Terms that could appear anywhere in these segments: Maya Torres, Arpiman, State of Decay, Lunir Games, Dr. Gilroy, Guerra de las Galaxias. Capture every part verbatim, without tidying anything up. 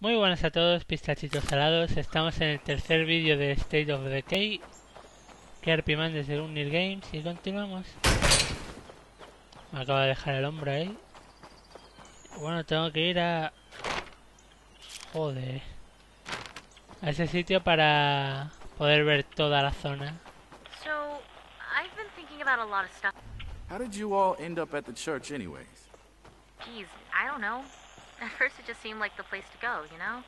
Muy buenas a todos, pistachitos salados. Estamos en el tercer vídeo de State of Decay, que arpiman desde Lunir Games, y continuamos. Me acaba de dejar el hombre ahí. Bueno, tengo que ir a... Joder. A ese sitio para poder ver toda la zona. So, I've been thinking about a lot of stuff. How did you all end up at the church anyways? Geez, I don't know. At first it just seemed like the place to go, you know?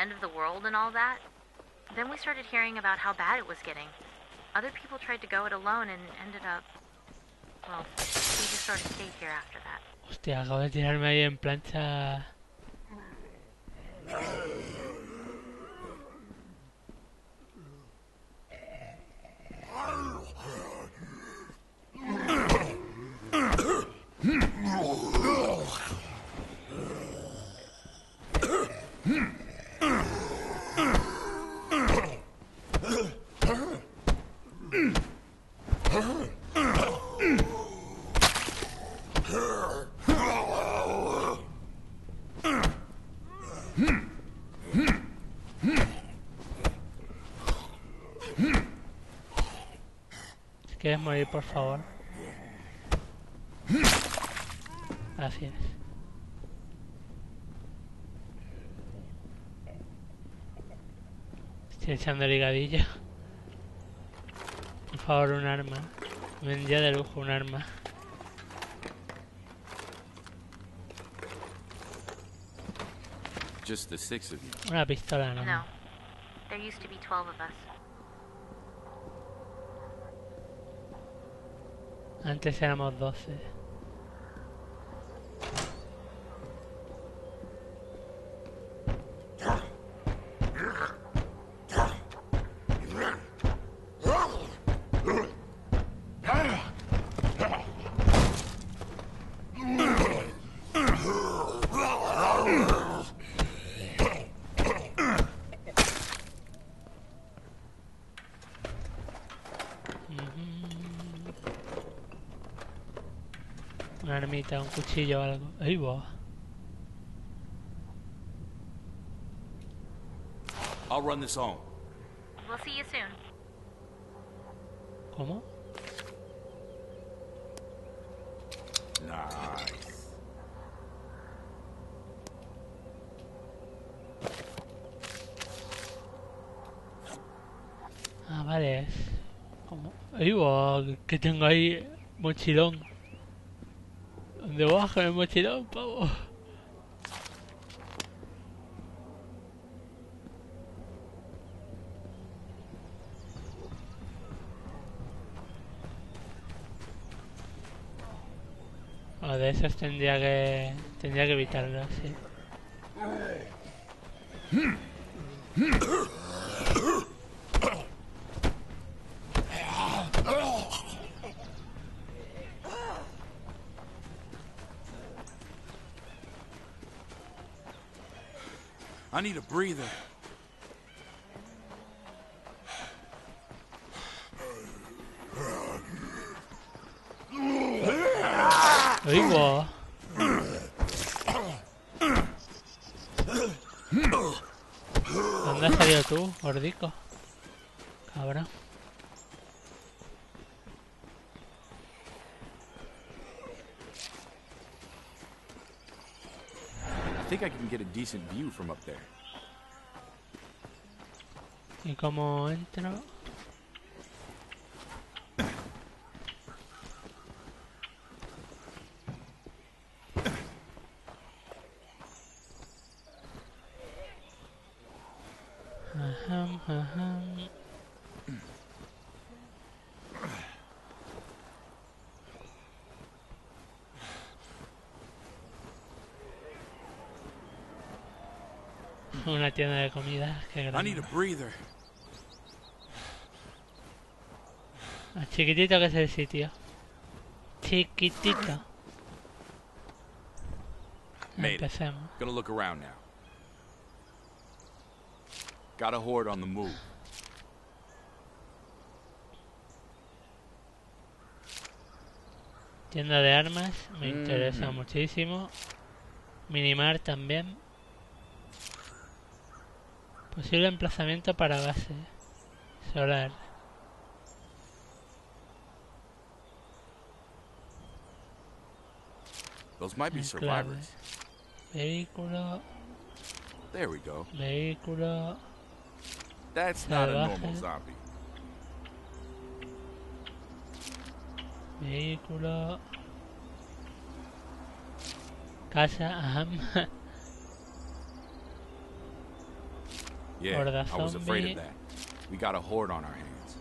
End of the world and all that. Then we started hearing about how bad it was getting. Other people tried to go it alone and ended up... Well, we just sort of stayed here after that. Hostia, acabo de tirarme ahí en plancha... ¿Quieres morir, por favor? Así es. Estoy echando el ligadillo. Por favor, un arma. Me vendría de lujo un arma. Just the six of you. Una pistola, no. No. There used to be twelve of us. Antes éramos doce. Una armita, un cuchillo o algo. ¡Ay, boba! I'll run this home. We'll see you soon. ¿Cómo? Nice. Ah, vale. ¿Cómo? ¡Ay, boba! Que tengo ahí mochilón. Debajo del mochilón, pavo. O de esos tendría que tendría que evitarlo, sí. I need a breather. Oigo. ¿Dónde has salido tú, gordico? Cabrón. I think I can get a decent view from up there. ¿Y cómo entro? Ajam, ajam. Una tienda de comida, qué grande. Ah, chiquitito que es el sitio. Chiquitito. Empecemos. Gonna look around now. Got a horde on the move. Tienda de armas, me interesa mm. muchísimo. Minimar también. Posible emplazamiento para base solar. Those might be survivors. Vehículo. There we go. Vehículo. That's not a normal zombie. Vehículo. Casa. Ajá. Yeah, I was afraid of that. We got a horde on our hands.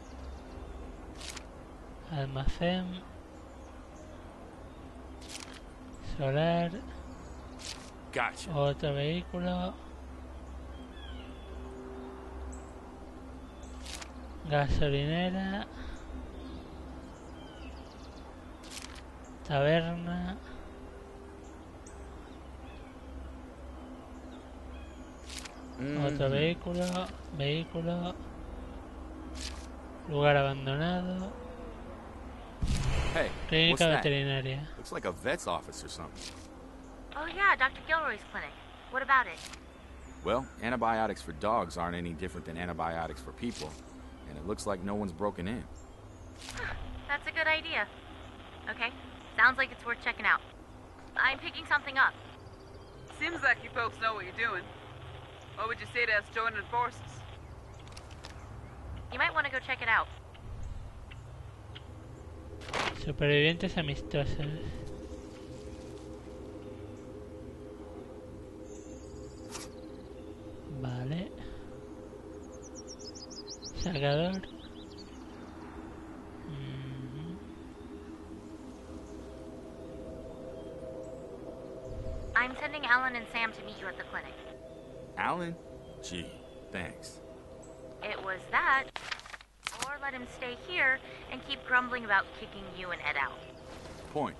Almacén. Solar. Gotcha. Otro vehículo. Gasolinera. Taberna. Mm-hmm. Otro vehículo. Vehículo. Lugar abandonado. Hey, Clínica what's veterinaria. That? Looks like a vet's office or something. Oh yeah, Doctor Gilroy's clinic. What about it? Well, antibiotics for dogs aren't any different than antibiotics for people, and it looks like no one's broken in. That's a good idea. Okay, sounds like it's worth checking out. I'm picking something up. Seems like you folks know what you're doing. What would you say to us joining forces? You might want to go check it out. Supervivientes amistosos. Vale. Salvador. I'm sending Alan and Sam to meet you at the clinic. Alan? Gee, thanks. It was that, or let him stay here and keep grumbling about kicking you and Ed out. Point.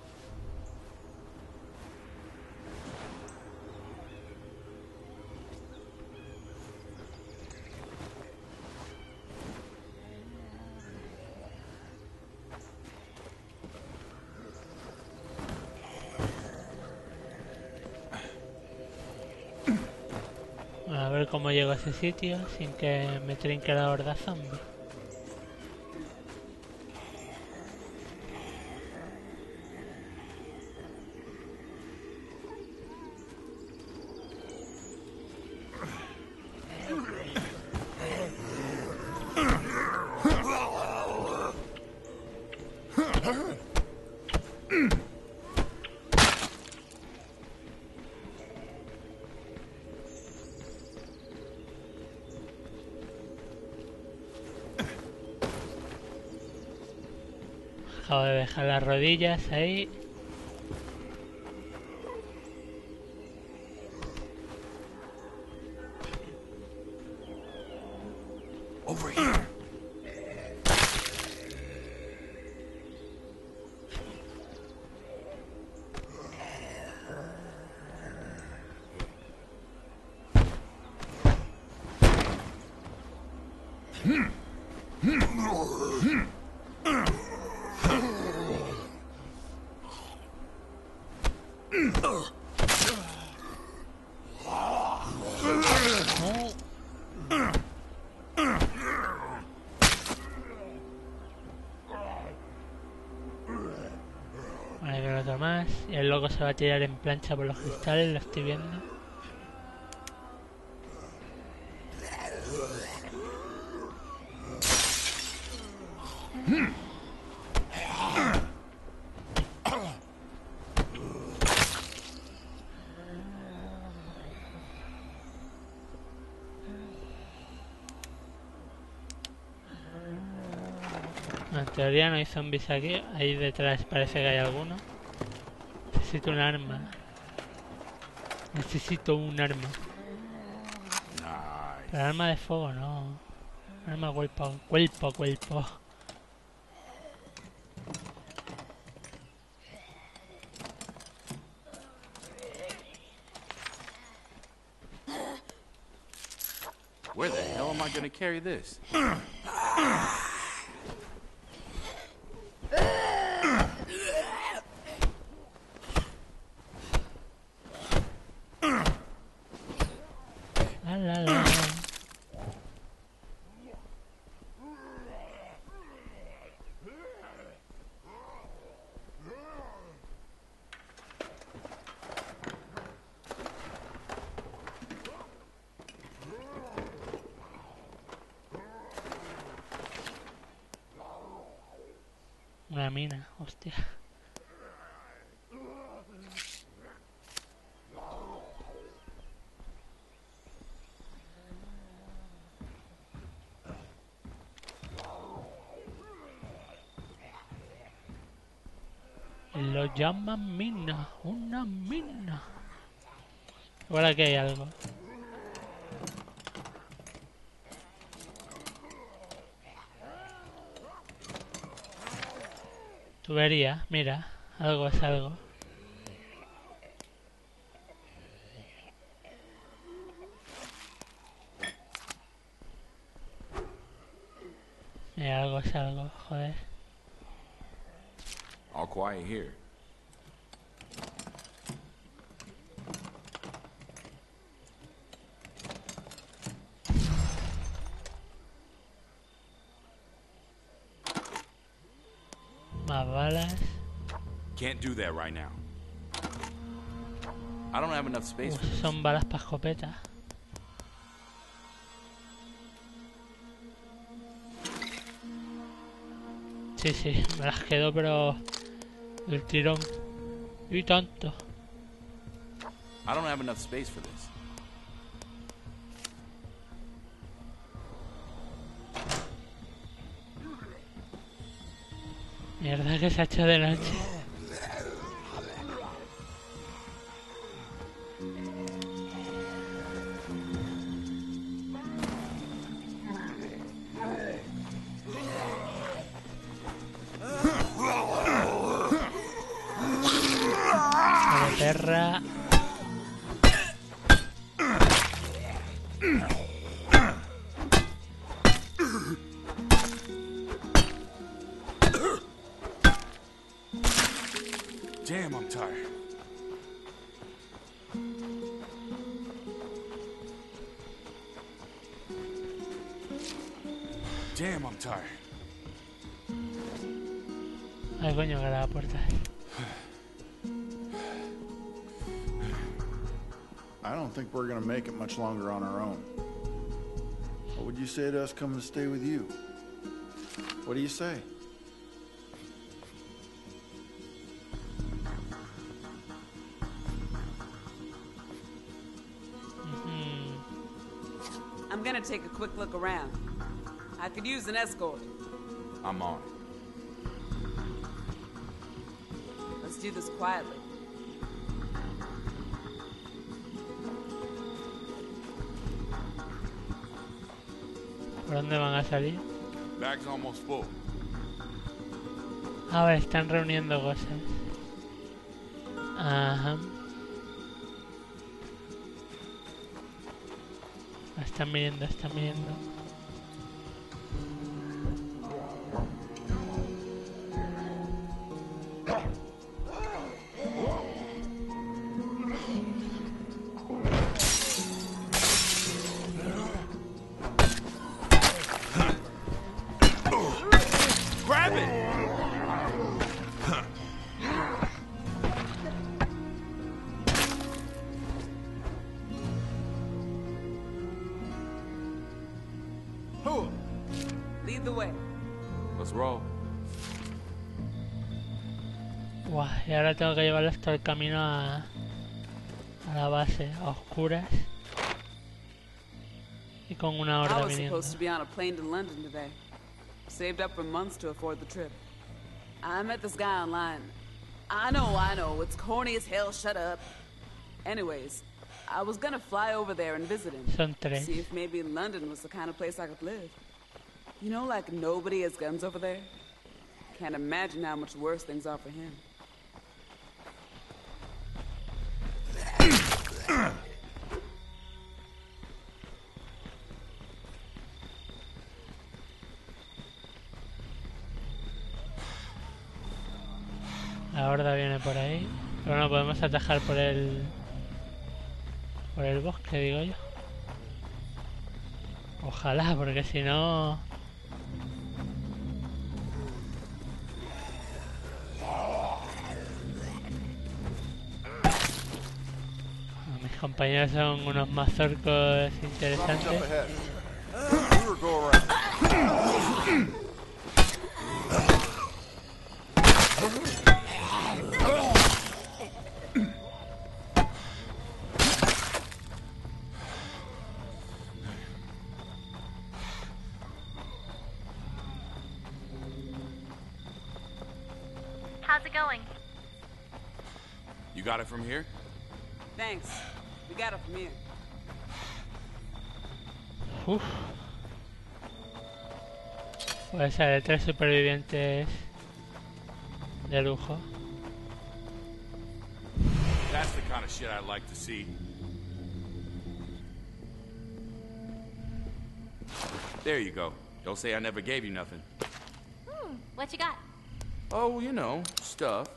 A ver cómo llego a ese sitio sin que me trinque la horda zombie. Acabo de dejar las rodillas ahí. Over here. Más y el loco se va a tirar en plancha por los cristales, lo estoy viendo. En teoría no hay zombies aquí, ahí detrás parece que hay alguno. Necesito un arma. Necesito un arma. Nice. Pero arma de fuego no. Arma cuerpo, cuerpo, cuerpo. Where the hell am I gonna carry this? Una mina, hostia. Lo llaman mina, una mina. Igual aquí hay algo. Tubería, mira, algo es algo. Mira, algo es algo, joder. All quiet here. Más balas. Can't do that right now. I don't have enough space. Uf, son balas para escopeta. Sí, sí, me las quedo, pero del tirón. Y tanto. I don't have enough space for this. Mierda, que se ha hecho de noche. La perra. Ay, coño, que era la puerta. I don't think we're gonna make it much longer on our own. What would you say to us coming to stay with you? What do you say? Mm-hmm. I'm gonna take a quick look around. I could use an escort. I'm on it. Do this quietly. ¿Por dónde van a salir? Bag's almost full. A ver, están reuniendo cosas. Ajá. La están mirando, están mirando. Lead the way. Let's roll. Guau, y ahora tengo que llevarlo hasta el camino a, a la base, a oscuras. Y con una horda viniendo. I was supposed to be on a plane to London today. Saved up for months to afford the trip. I met this guy online. I know, I know, it's corny as hell, shut up. Anyways, I was gonna fly over there and visit him. Son tres. See if maybe London was the kind of place I could live. You know, like nobody has guns over there. Can't imagine how much worse things are for him. La horda viene por ahí, pero no podemos atajar por el por el bosque, digo yo. Ojalá, porque si no. Compañeros son unos mazorcos interesantes. How's it going? You got it from here? Thanks. We got it from here. Uf. Pues sale tres supervivientes de lujo. That's the kind of shit I like to see. There you go. Don't say I never gave you nothing. Hmm, what you got? Oh, you know, stuff.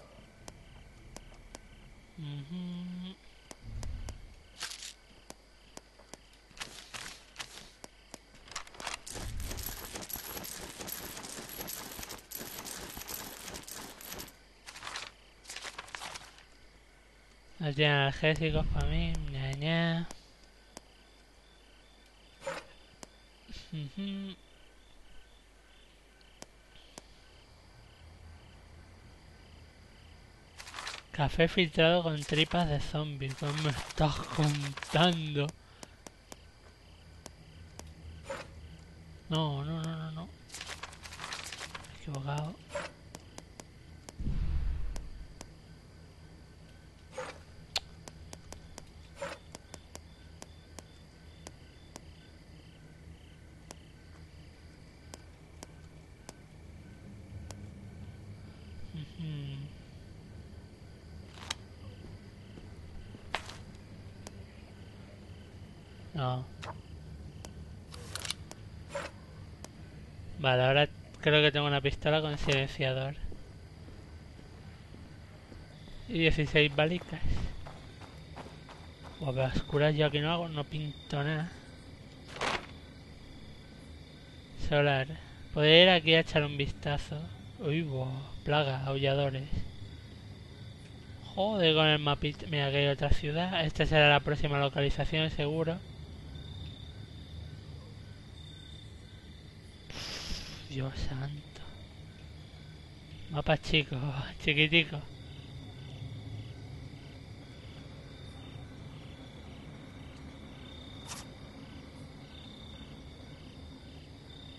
Mm-hmm. No tiene analgésicos para mí, ña, ña. Mm-hmm. Café filtrado con tripas de zombies. ¿Cómo me estás contando? No, no, no, no, no. Me he equivocado. No. Vale, ahora creo que tengo una pistola con silenciador. Y dieciséis balicas. O las curas yo aquí no hago, no pinto nada. Solar. Podría ir aquí a echar un vistazo. Uy, wow. Plagas, aulladores. Joder, con el mapita. Mira, aquí hay otra ciudad. Esta será la próxima localización, seguro. Dios santo. Mapa chico, chiquitico.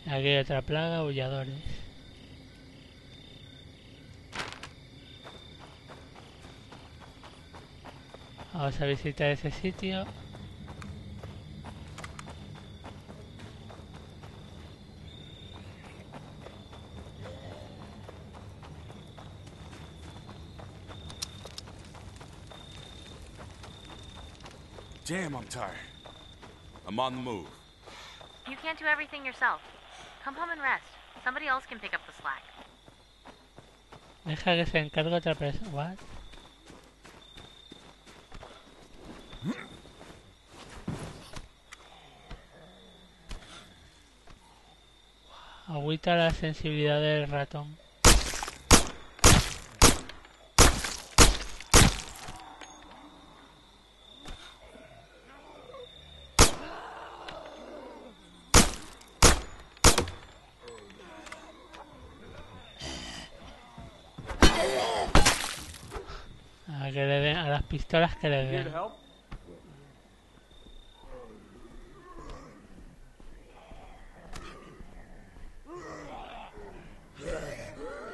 Aquí hay otra plaga, aulladores. Vamos a visitar ese sitio. Damn, I'm tired. I'm on the move. You can't do everything yourself. Come home and rest. Somebody else can pick up the slack. Deja que se encargue otra persona. What? Agüita la sensibilidad del ratón. Que le den a las pistolas que le den.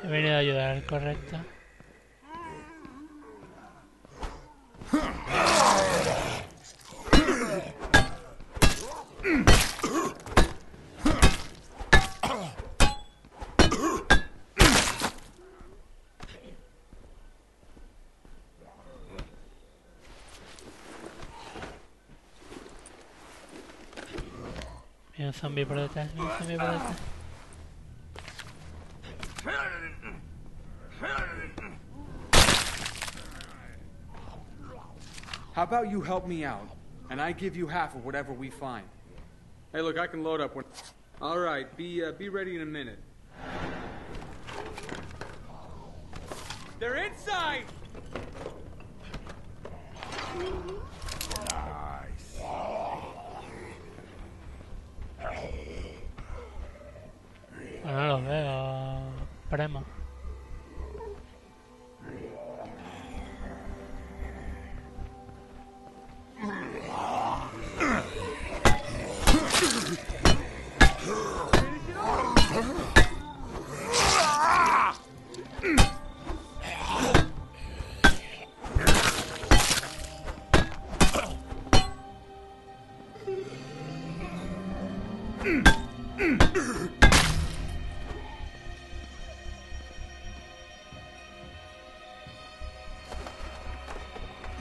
He venido a ayudar, correcto. Un zombie por detrás, un zombie por detrás. How about you help me out, and I give you half of whatever we find. Hey, look, I can load up one. All right, be uh, be ready in a minute. They're inside. No los veo, prema.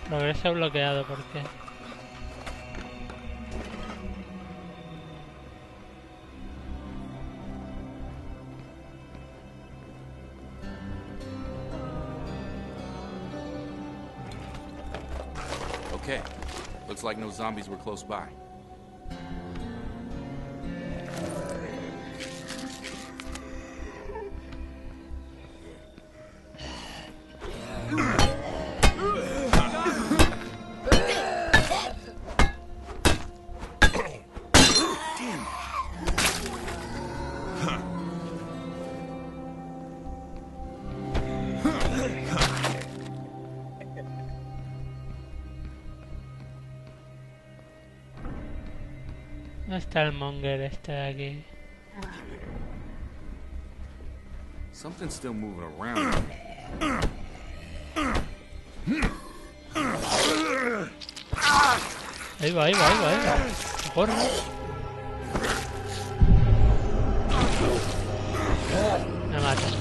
Progreso bloqueado, ¿por qué? Okay, looks like no zombies were close by. El monger este de aquí. Something's still moving around. Ahí va, ahí va, ahí va, ahí va. Corre. Me mata.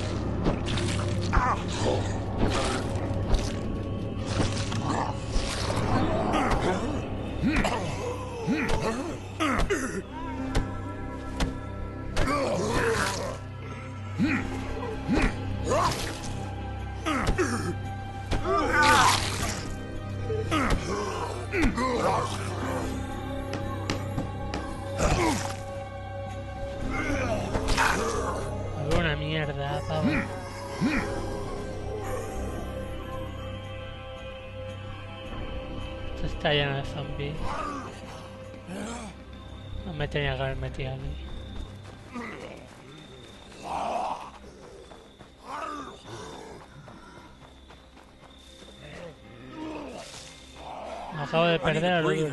Está lleno de zombies. No me tenía que haber metido aquí. Me acabo de perder a Lunir.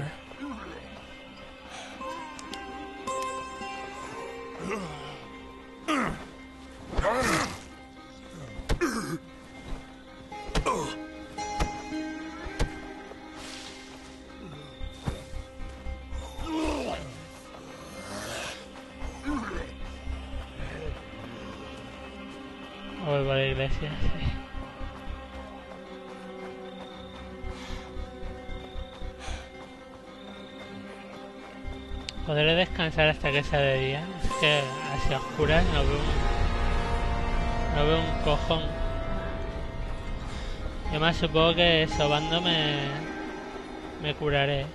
Podré descansar hasta que sea de día. Es que hacia oscuras no veo un, no veo un cojón. Yo más supongo que sobando me, me curaré.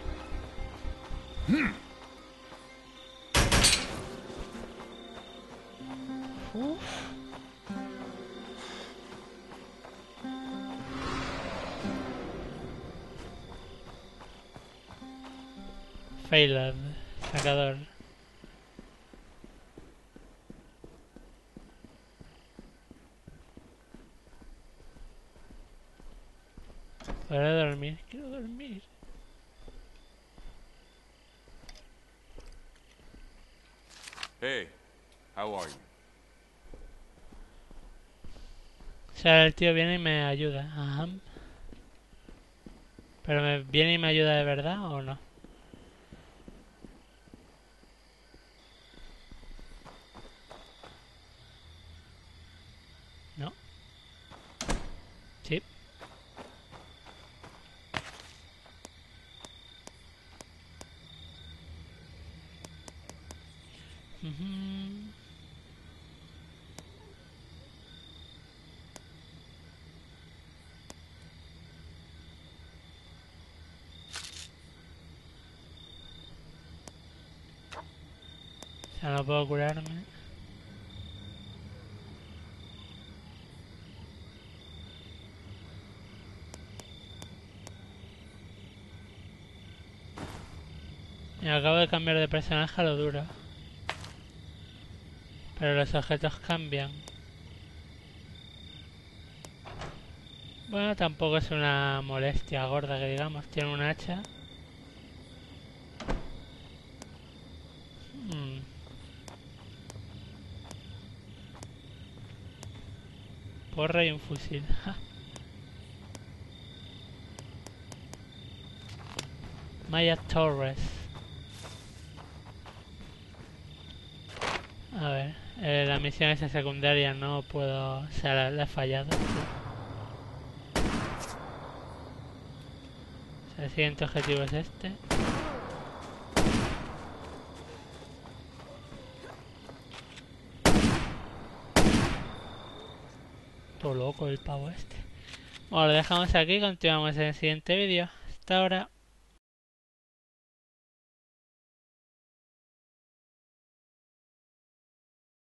Uf. Failed, sacador. ¿Podré dormir? Quiero dormir. Hey, how are you? O sea, el tío viene y me ayuda. Ajá. ¿Pero me viene y me ayuda de verdad o no? Ya no puedo curarme. Me acabo de cambiar de personaje a lo duro. Pero los objetos cambian. Bueno, tampoco es una molestia gorda que digamos. Tiene un hacha. Porra y un fusil. Maya Torres. A ver, eh, la misión esa secundaria no puedo... O sea, la, la he fallado. O sea, el siguiente objetivo es este. Todo loco el pavo este. Bueno, lo dejamos aquí y continuamos en el siguiente vídeo. Hasta ahora.